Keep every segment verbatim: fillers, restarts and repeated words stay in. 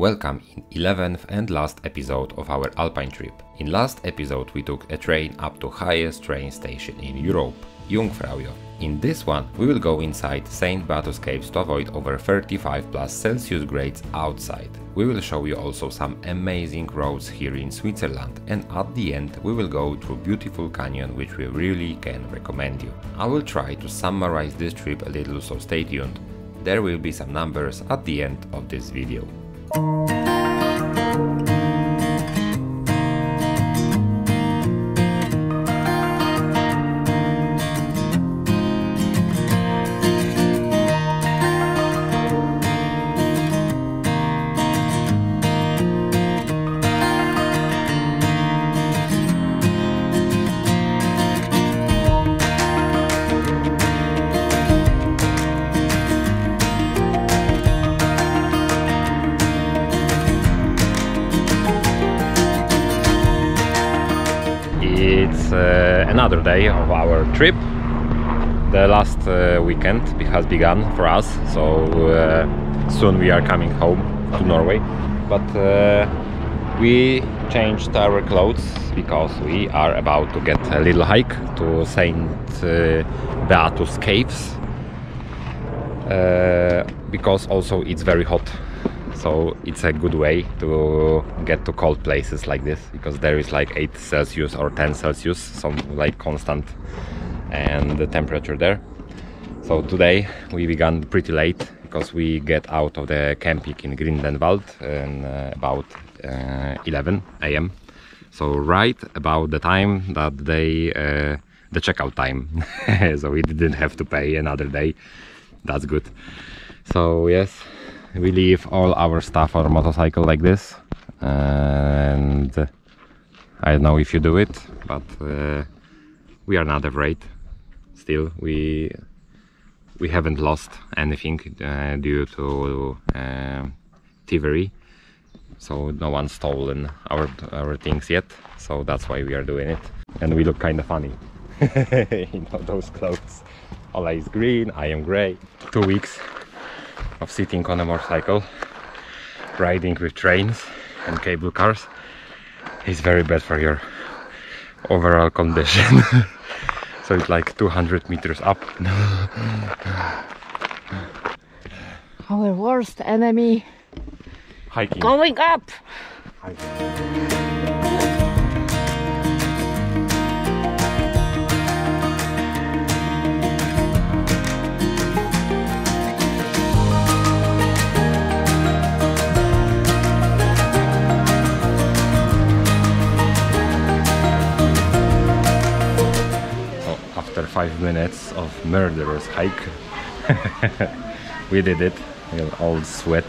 Welcome in eleventh and last episode of our Alpine trip. In last episode we took a train up to highest train station in Europe, Jungfraujoch. In this one we will go inside Saint Beatus Caves to avoid over thirty-five plus Celsius grades outside. We will show you also some amazing roads here in Switzerland, and at the end we will go through beautiful canyon which we really can recommend you. I will try to summarize this trip a little, so stay tuned. There will be some numbers at the end of this video. Another day of our trip. The last uh, weekend has begun for us, so uh, soon we are coming home to Norway. But uh, we changed our clothes because we are about to get a little hike to Saint uh, Beatus Caves, uh, because also it's very hot, so it's a good way to get to cold places like this, because there is like eight Celsius or ten Celsius, something like constant, and the temperature there. So today we began pretty late because we get out of the camping in Grindenwald in uh, about uh, eleven A M So right about the time that they uh, the checkout time. So we didn't have to pay another day. That's good. So yes, we leave all our stuff on a motorcycle like this, and I don't know if you do it, but uh, we are not afraid. Still, we we haven't lost anything uh, due to uh, thievery, so no one stolen our our things yet. So that's why we are doing it, and we look kind of funny. You know, those clothes. Ola is green, I am grey. Two weeks of sitting on a motorcycle, riding with trains and cable cars is very bad for your overall condition. So it's like two hundred meters up. Our worst enemy, hiking, going up. Hiking. After five minutes of murderous hike, we did it. We're all sweat,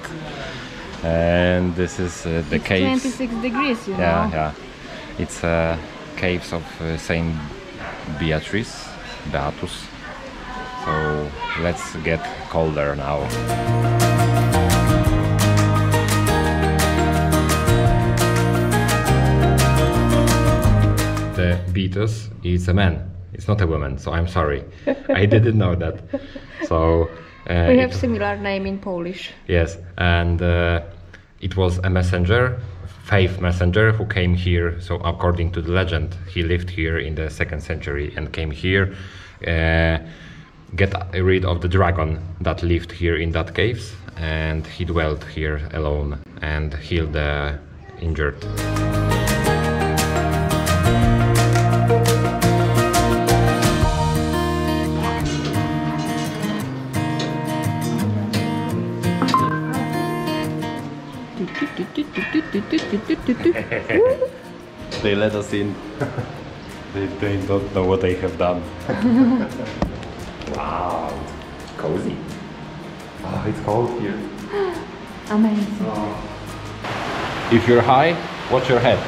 and this is uh, the it's caves. twenty-six degrees, you yeah, know. Yeah, it's uh, caves of uh, Saint Beatrice, Beatus. So let's get colder now. The Beatus is a man. It's not a woman, so I'm sorry. I didn't know that. So uh, we have it, similar name in Polish. Yes, and uh, it was a messenger, faith messenger, who came here. So according to the legend, he lived here in the second century and came here, uh, get rid of the dragon that lived here in that caves, and he dwelt here alone and healed the injured. They let us in. they, they don't know what they have done. Wow, it's cozy. Oh, it's cold here. Amazing. Oh. If you're high, watch your head.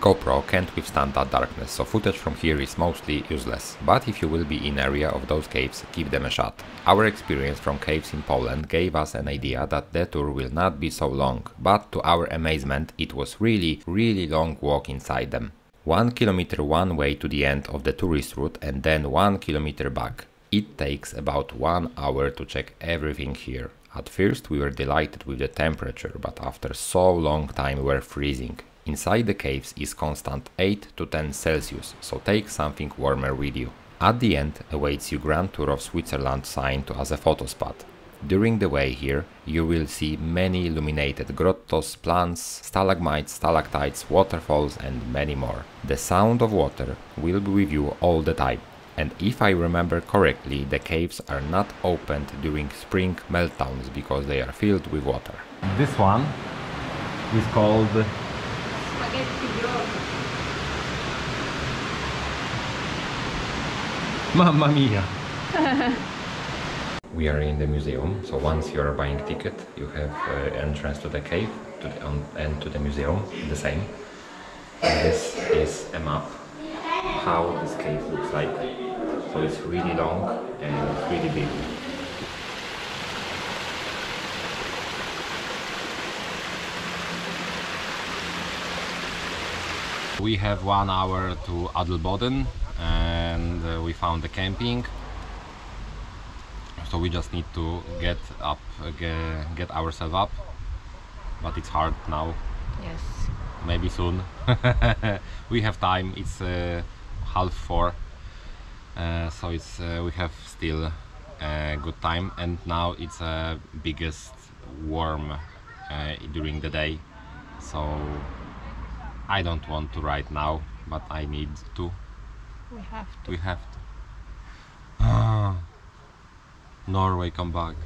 GoPro can't withstand that darkness, so footage from here is mostly useless, but if you will be in area of those caves, give them a shot. Our experience from caves in Poland gave us an idea that the tour will not be so long, but to our amazement it was really, really long walk inside them. One kilometer one way to the end of the tourist route, and then one kilometer back. It takes about one hour to check everything here. At first we were delighted with the temperature, but after so long time we were freezing. Inside the caves is constant eight to ten Celsius, so take something warmer with you. At the end awaits you Grand Tour of Switzerland signed as a photo spot. During the way here, you will see many illuminated grottos, plants, stalagmites, stalactites, waterfalls and many more. The sound of water will be with you all the time. And if I remember correctly, the caves are not opened during spring meltdowns because they are filled with water. This one is called Spaghetti Grotto. Mamma mia! We are in the museum, so once you are buying ticket, you have uh, entrance to the cave to the, um, and to the museum, the same. And this is a map, how this cave looks like. So it's really long and it's really big. We have one hour to Adelboden and uh, we found the camping. So we just need to get up, get, get ourselves up, but it's hard now. Yes. Maybe soon. We have time. It's uh, half four, uh, so it's uh, we have still a good time. And now it's uh, biggest warm uh, during the day, so I don't want to right now, but I need to. We have to. We have to. Uh, Norway, come back.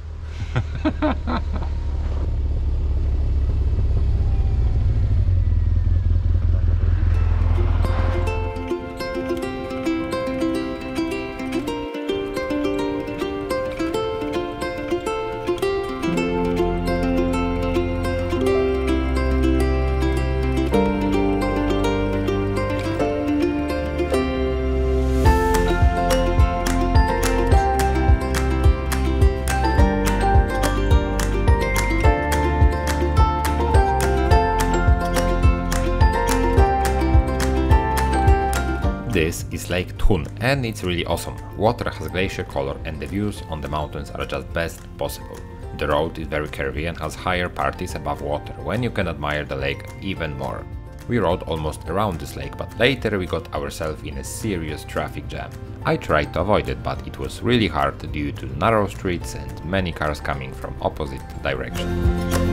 This is Lake Thun and it's really awesome. Water has glacier color and the views on the mountains are just best possible. The road is very curvy and has higher parties above water when you can admire the lake even more. We rode almost around this lake, but later we got ourselves in a serious traffic jam. I tried to avoid it, but it was really hard due to narrow streets and many cars coming from opposite directions.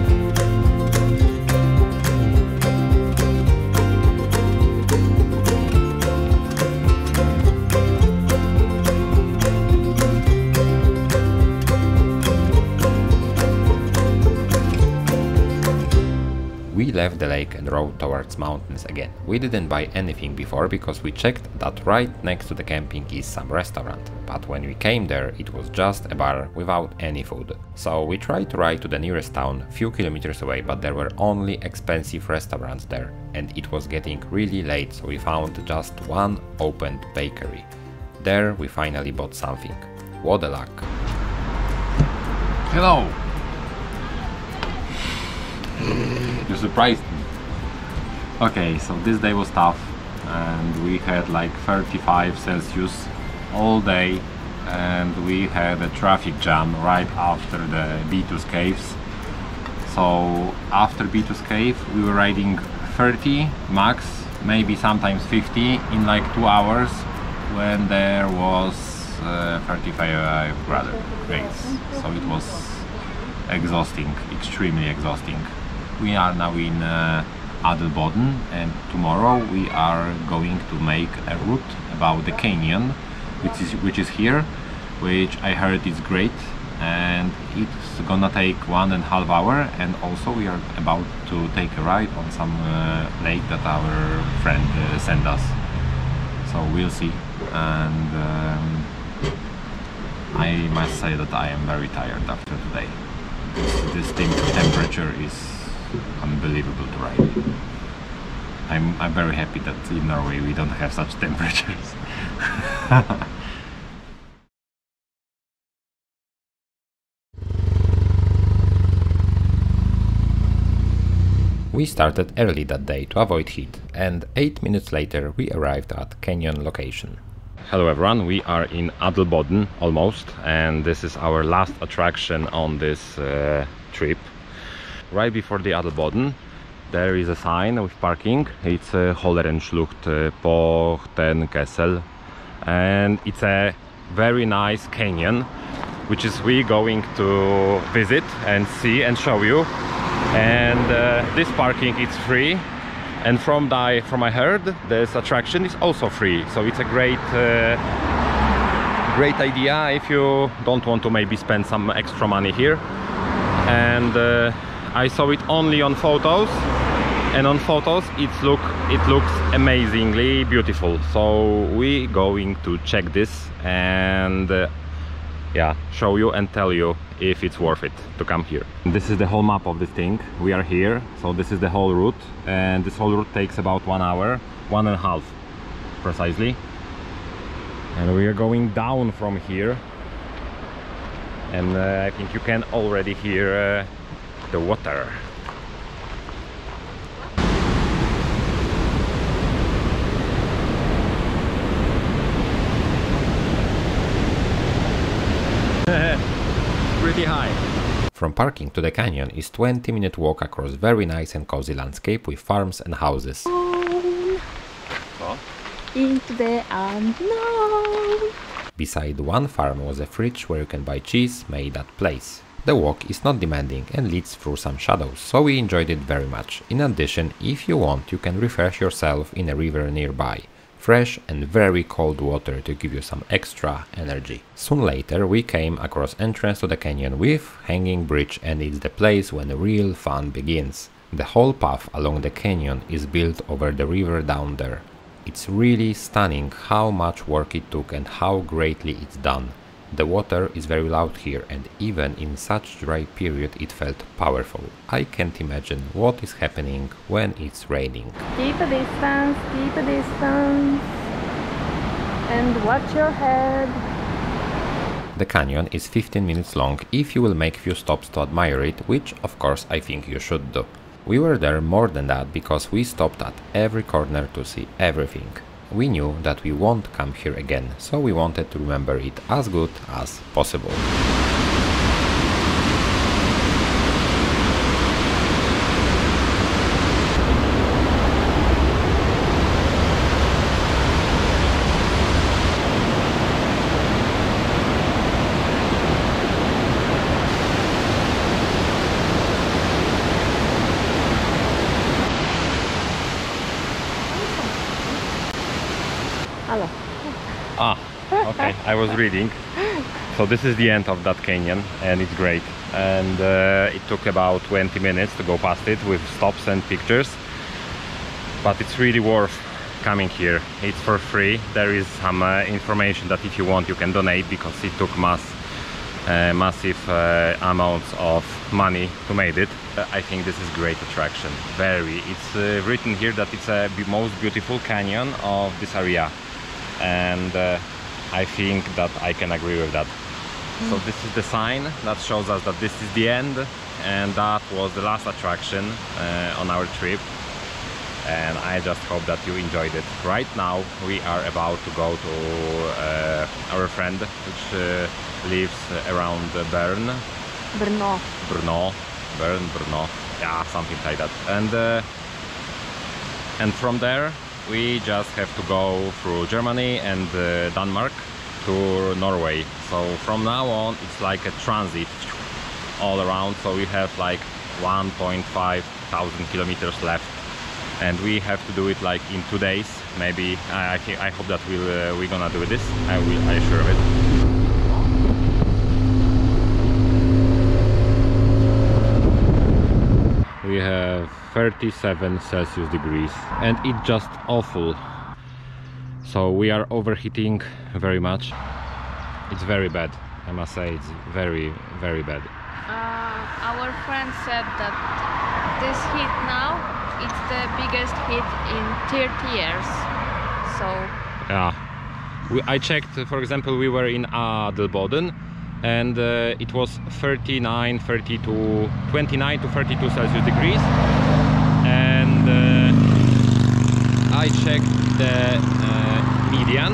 Left the lake and rode towards mountains again. We didn't buy anything before because we checked that right next to the camping is some restaurant, but when we came there it was just a bar without any food. So we tried to ride to the nearest town few kilometers away, but there were only expensive restaurants there and it was getting really late, so we found just one opened bakery. There we finally bought something. What a luck! Hello! You surprised me. Okay, so this day was tough and we had like thirty-five Celsius all day and we had a traffic jam right after the Beatus Caves. So after Beatus Cave we were riding thirty max, maybe sometimes fifty in like two hours, when there was uh, thirty-five rather grades. So it was exhausting, extremely exhausting. We are now in uh, Adelboden and tomorrow we are going to make a route about the canyon, which is which is here, which I heard is great, and it's gonna take one and a half hour. And also we are about to take a ride on some uh, lake that our friend uh, sent us. So we'll see. And um, I must say that I am very tired after today. This, this temperature is unbelievable to ride. I'm, I'm very happy that in Norway we don't have such temperatures. We started early that day to avoid heat and eight minutes later we arrived at canyon location. Hello everyone, we are in Adelboden almost, and this is our last attraction on this uh, trip. Right before the Adelboden there is a sign with parking. It's uh, Hollerenschlucht, uh, Pochten Kessel, and it's a very nice canyon which is we going to visit and see and show you. And uh, this parking is free. And from, the, from I heard, this attraction is also free, so it's a great, uh, great idea if you don't want to maybe spend some extra money here. And uh, I saw it only on photos, and on photos it look it looks amazingly beautiful. So we going to check this and uh, yeah, show you and tell you if it's worth it to come here. This is the whole map of this thing. We are here, so this is the whole route, and this whole route takes about one hour, one and a half precisely. And we are going down from here, and uh, I think you can already hear uh, the water. Pretty high. From parking to the canyon is twenty minute walk across very nice and cozy landscape with farms and houses. Oh. Into the um, no. Beside one farm was a fridge where you can buy cheese made at place. The walk is not demanding and leads through some shadows, so we enjoyed it very much. In addition, if you want, you can refresh yourself in a river nearby. Fresh and very cold water to give you some extra energy. Soon later we came across entrance to the canyon with hanging bridge, and it's the place when the real fun begins. The whole path along the canyon is built over the river down there. It's really stunning how much work it took and how greatly it's done. The water is very loud here, and even in such dry period it felt powerful. I can't imagine what is happening when it's raining. Keep a distance, keep a distance, and watch your head. The canyon is fifteen minutes long if you will make few stops to admire it, which of course I think you should do. We were there more than that because we stopped at every corner to see everything. We knew that we won't come here again, so we wanted to remember it as good as possible. Ah, okay, I was reading. So this is the end of that canyon, and it's great. And uh, it took about twenty minutes to go past it with stops and pictures. But it's really worth coming here. It's for free. There is some uh, information that if you want you can donate, because it took mass, uh, massive uh, amounts of money to make it. Uh, I think this is great attraction. Very. It's uh, written here that it's uh, the most beautiful canyon of this area. And uh, I think that I can agree with that. Mm. So this is the sign that shows us that this is the end, and that was the last attraction uh, on our trip. And I just hope that you enjoyed it. Right now we are about to go to uh, our friend which uh, lives around Bern. Brno. Brno. Bern, Brno. Yeah, something like that. And, uh, and from there we just have to go through Germany and uh, Denmark to Norway. So from now on it's like a transit all around, so we have like one point five thousand kilometers left, and we have to do it like in two days maybe. I, I, I hope that we'll, uh, we're gonna do this. I will, I assure of it. We have thirty-seven Celsius degrees, and it's just awful. So we are overheating very much. It's very bad, I must say. It's very, very bad. Uh, our friend said that this heat now, it's the biggest heat in thirty years. So yeah, we, I checked. For example, we were in Adelboden, and uh, it was thirty-nine, thirty-two, twenty-nine to thirty-two Celsius degrees, and uh, I checked the uh, median,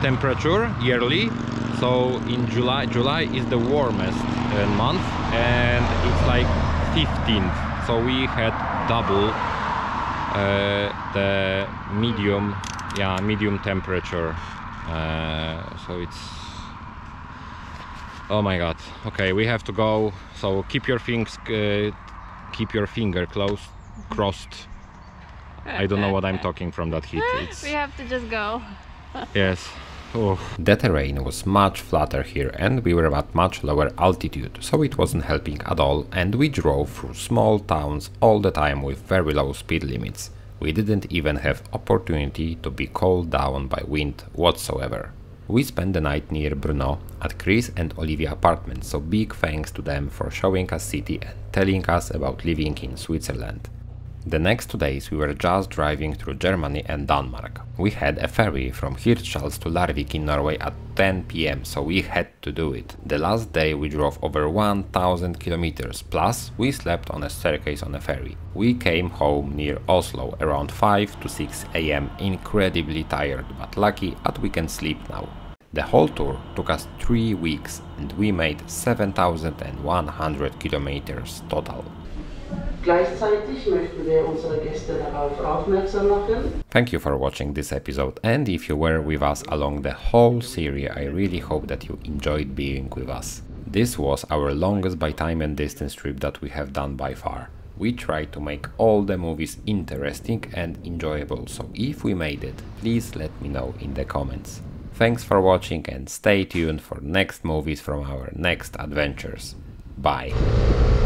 temperature yearly. So in July, July is the warmest uh, month, and it's like fifteenth. So we had double uh, the medium, yeah, medium temperature. Uh, so it's, oh my god. Okay, we have to go. So keep your things, uh, keep your finger close, crossed. I don't know what I'm talking from that heat. It's... we have to just go. Yes. Oh. The terrain was much flatter here and we were at much lower altitude, so it wasn't helping at all, and we drove through small towns all the time with very low speed limits. We didn't even have opportunity to be called down by wind whatsoever. We spent the night near Brno at Chris and Olivia apartments, so big thanks to them for showing us city and telling us about living in Switzerland. The next two days we were just driving through Germany and Denmark. We had a ferry from Hirtshals to Larvik in Norway at ten p m, so we had to do it. The last day we drove over one thousand kilometers, plus we slept on a staircase on a ferry. We came home near Oslo around five to six a m, incredibly tired, but lucky that we can sleep now. The whole tour took us three weeks and we made seven thousand one hundred kilometers total. Gleichzeitig möchten wir unsere Gäste darauf aufmerksam machen. Thank you for watching this episode, and if you were with us along the whole series, I really hope that you enjoyed being with us. This was our longest by time and distance trip that we have done by far. We tried to make all the movies interesting and enjoyable, so if we made it, please let me know in the comments. Thanks for watching and stay tuned for next movies from our next adventures. Bye!